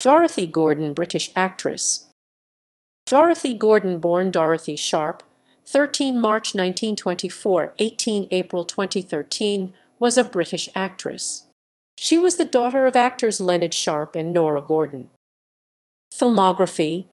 Dorothy Gordon, British actress. Dorothy Gordon, born Dorothy Sharp, 13 March 1924, 18 April 2013, was a British actress. She was the daughter of actors Leonard Sharp and Nora Gordon. Filmography: